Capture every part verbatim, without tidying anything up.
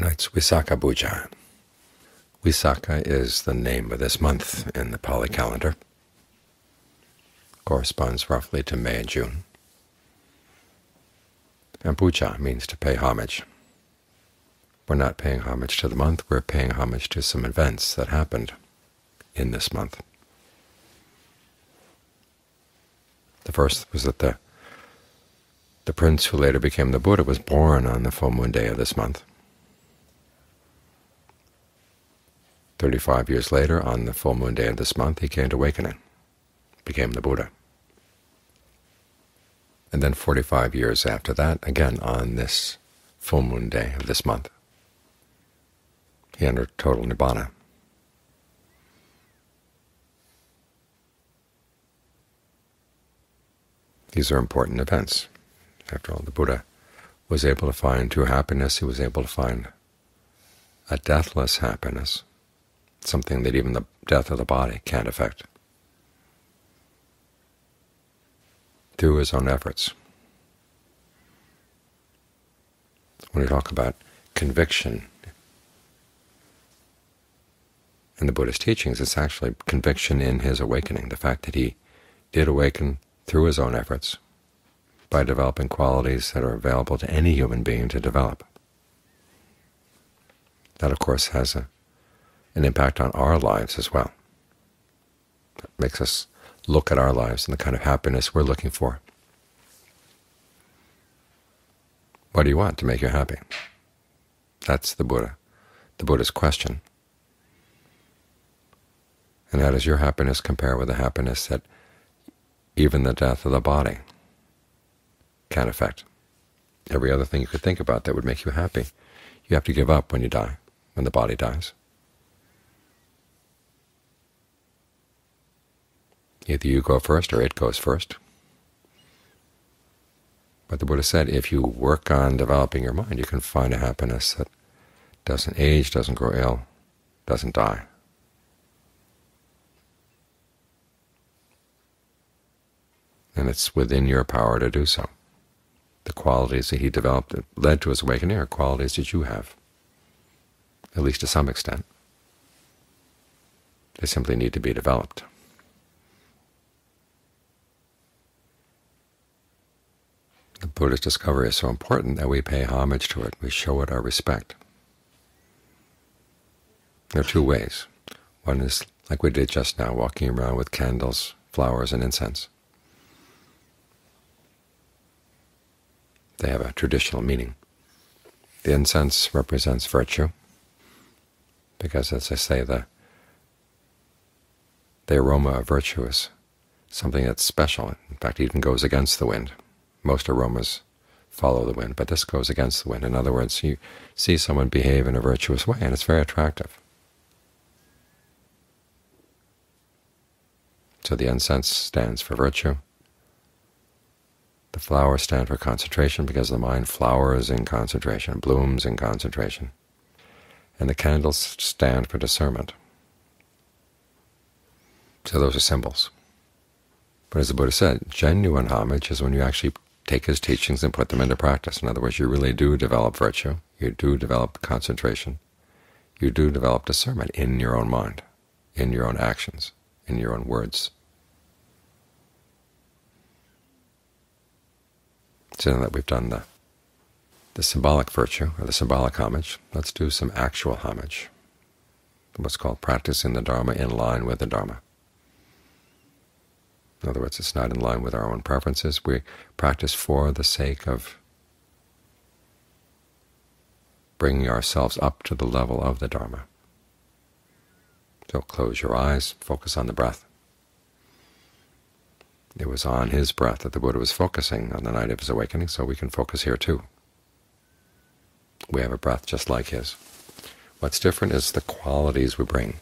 tonight's Visakha Puja. Visakha is the name of this month in the Pali calendar. Corresponds roughly to May and June. And puja means to pay homage. We're not paying homage to the month, we're paying homage to some events that happened in this month. The first was that the, the prince who later became the Buddha was born on the full moon day of this month. Thirty-five years later, on the full moon day of this month, he came to awakening, became the Buddha. And then forty-five years after that, again on this full moon day of this month, he entered total nibbana. These are important events. After all, the Buddha was able to find true happiness. He was able to find a deathless happiness, something that even the death of the body can't affect, through his own efforts. When we talk about conviction in the Buddhist teachings, it's actually conviction in his awakening, the fact that he did awaken through his own efforts by developing qualities that are available to any human being to develop. That, of course, has a, an impact on our lives as well. It makes us look at our lives and the kind of happiness we're looking for. What do you want to make you happy? That's the Buddha, the Buddha's question. And how does your happiness compare with the happiness that even the death of the body can affect? Every other thing you could think about that would make you happy, you have to give up when you die, when the body dies. Either you go first or it goes first. But the Buddha said if you work on developing your mind, you can find a happiness that doesn't age, doesn't grow ill, doesn't die. And it's within your power to do so. The qualities that he developed that led to his awakening are qualities that you have, at least to some extent. They simply need to be developed. The Buddha's discovery is so important that we pay homage to it. We show it our respect. There are two ways. One is like we did just now, walking around with candles, flowers, and incense. They have a traditional meaning. The incense represents virtue, because, as I say, the, the aroma of virtue is something that's special. In fact, it even goes against the wind. Most aromas follow the wind, but this goes against the wind. In other words, you see someone behave in a virtuous way, and it's very attractive. So the incense stands for virtue. The flowers stand for concentration, because the mind flowers in concentration, blooms in concentration. And the candles stand for discernment. So those are symbols. But as the Buddha said, genuine homage is when you actually take his teachings and put them into practice. In other words, you really do develop virtue, you do develop concentration, you do develop discernment in your own mind, in your own actions, in your own words. So now that we've done the, the symbolic virtue, or the symbolic homage, let's do some actual homage, what's called practicing the Dharma in line with the Dharma. In other words, it's not in line with our own preferences. We practice for the sake of bringing ourselves up to the level of the Dharma. So close your eyes, focus on the breath. It was on his breath that the Buddha was focusing on the night of his awakening, so we can focus here too. We have a breath just like his. What's different is the qualities we bring.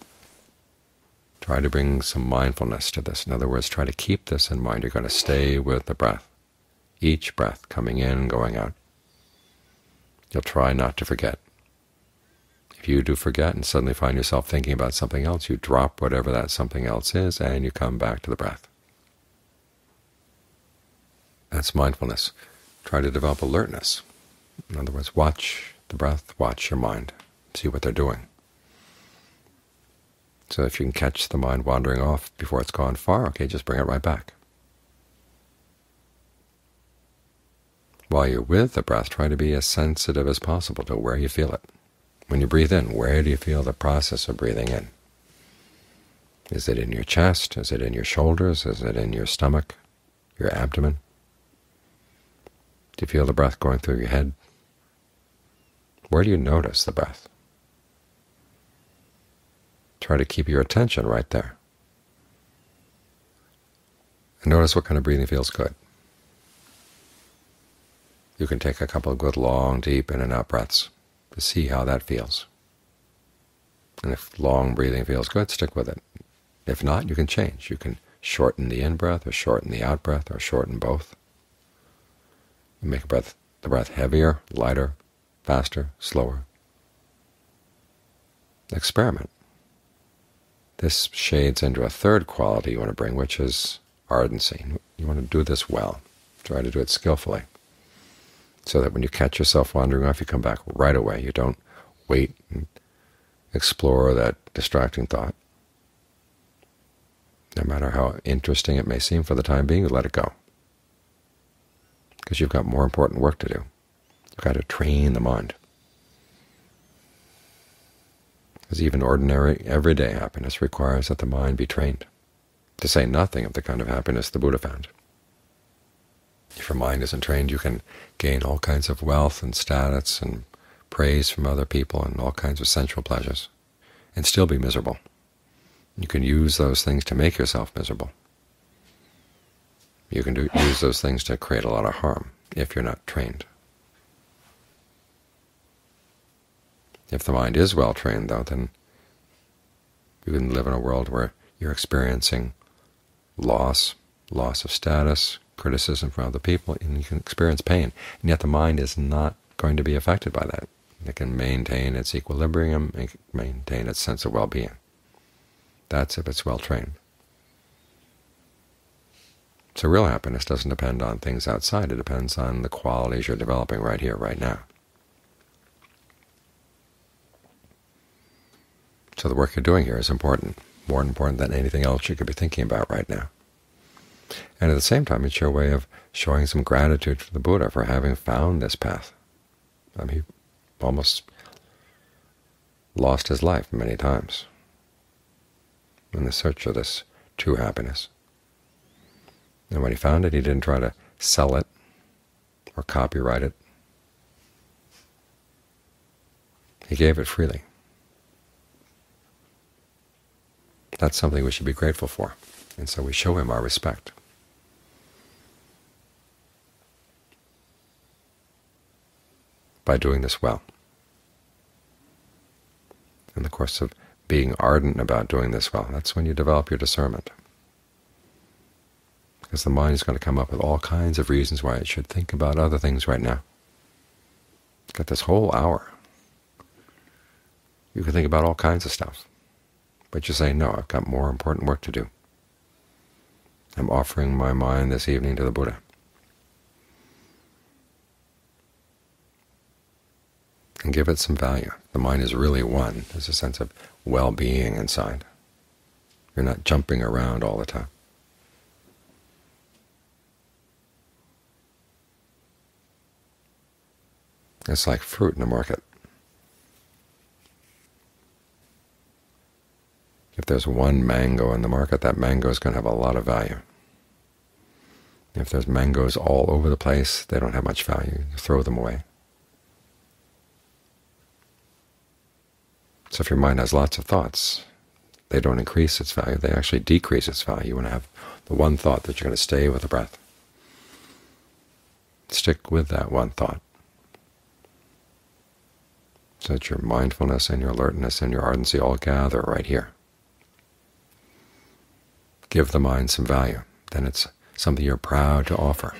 Try to bring some mindfulness to this. In other words, try to keep this in mind. You're going to stay with the breath, each breath coming in and going out. You'll try not to forget. If you do forget and suddenly find yourself thinking about something else, you drop whatever that something else is and you come back to the breath. That's mindfulness. Try to develop alertness. In other words, watch the breath, watch your mind, see what they're doing. So if you can catch the mind wandering off before it's gone far, okay, just bring it right back. While you're with the breath, try to be as sensitive as possible to where you feel it. When you breathe in, where do you feel the process of breathing in? Is it in your chest? Is it in your shoulders? Is it in your stomach, your abdomen? Do you feel the breath going through your head? Where do you notice the breath? Try to keep your attention right there. And notice what kind of breathing feels good. You can take a couple of good, long, deep in and out breaths to see how that feels. And if long breathing feels good, stick with it. If not, you can change. You can shorten the in-breath or shorten the out-breath or shorten both. You make breath, the breath heavier, lighter, faster, slower. Experiment. This shades into a third quality you want to bring, which is ardency. You want to do this well. Try to do it skillfully, so that when you catch yourself wandering off, you come back right away. You don't wait and explore that distracting thought. No matter how interesting it may seem for the time being, you let it go, because you've got more important work to do. You've got to train the mind. Because even ordinary, everyday happiness requires that the mind be trained, to say nothing of the kind of happiness the Buddha found. If your mind isn't trained, you can gain all kinds of wealth and status and praise from other people and all kinds of sensual pleasures and still be miserable. You can use those things to make yourself miserable. You can do, use those things to create a lot of harm if you're not trained. If the mind is well trained, though, then you can live in a world where you're experiencing loss, loss of status, criticism from other people, and you can experience pain. And yet the mind is not going to be affected by that. It can maintain its equilibrium and maintain its sense of well-being. That's if it's well-trained. So real happiness doesn't depend on things outside. It depends on the qualities you're developing right here, right now. So the work you're doing here is important, more important than anything else you could be thinking about right now. And at the same time, it's your way of showing some gratitude to the Buddha for having found this path. I mean, he almost lost his life many times in the search of this true happiness. And when he found it, he didn't try to sell it or copyright it. He gave it freely. That's something we should be grateful for, and so we show him our respect. By doing this well. In the course of being ardent about doing this well, that's when you develop your discernment. Because the mind is going to come up with all kinds of reasons why it should think about other things right now. You've got this whole hour. You can think about all kinds of stuff. But you say, no, I've got more important work to do. I'm offering my mind this evening to the Buddha. And give it some value. The mind is really one. There's a sense of well-being inside. You're not jumping around all the time. It's like fruit in the market. If there's one mango in the market, that mango is going to have a lot of value. If there's mangoes all over the place, they don't have much value. You throw them away. So if your mind has lots of thoughts, they don't increase its value, they actually decrease its value. You want to have the one thought that you're going to stay with the breath. Stick with that one thought, so that your mindfulness and your alertness and your ardency all gather right here. Give the mind some value. Then it's something you're proud to offer.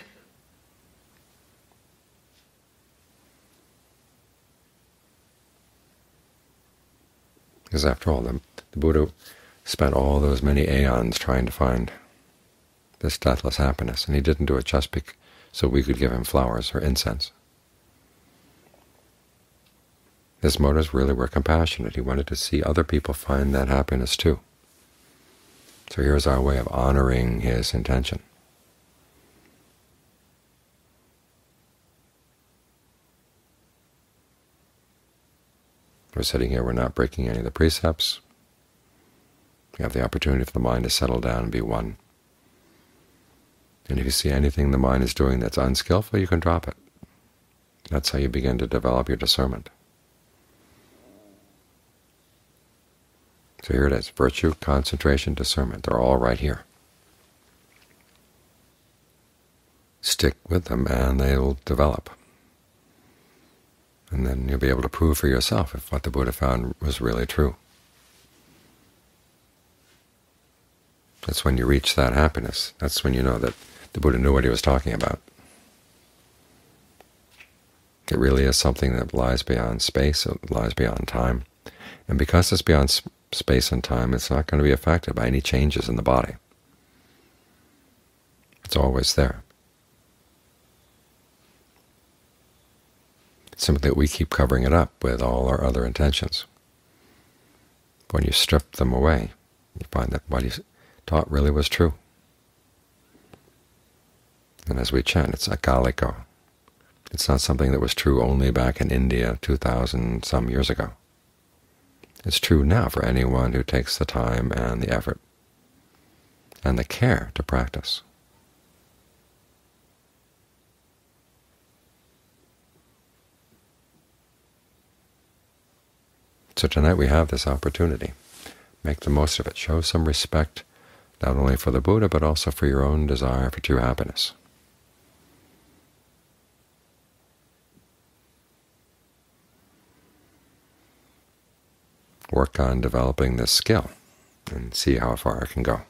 Because after all, the, the Buddha spent all those many aeons trying to find this deathless happiness, and he didn't do it just so we could give him flowers or incense. His motives really were compassionate. He wanted to see other people find that happiness too. So here's our way of honoring his intention. We're sitting here, we're not breaking any of the precepts. You have the opportunity for the mind to settle down and be one. And if you see anything the mind is doing that's unskillful, you can drop it. That's how you begin to develop your discernment. So here it is, virtue, concentration, discernment. They're all right here. Stick with them and they'll develop. And then you'll be able to prove for yourself if what the Buddha found was really true. That's when you reach that happiness. That's when you know that the Buddha knew what he was talking about. It really is something that lies beyond space, it lies beyond time. And because it's beyond space, space and time, it's not going to be affected by any changes in the body. It's always there. It's simply that we keep covering it up with all our other intentions. When you strip them away, you find that what he taught really was true. And as we chant, it's akaliko. It's not something that was true only back in India two thousand some years ago. It's true now for anyone who takes the time and the effort and the care to practice. So tonight we have this opportunity. Make the most of it. Show some respect not only for the Buddha but also for your own desire for true happiness. Work on developing this skill and see how far it can go.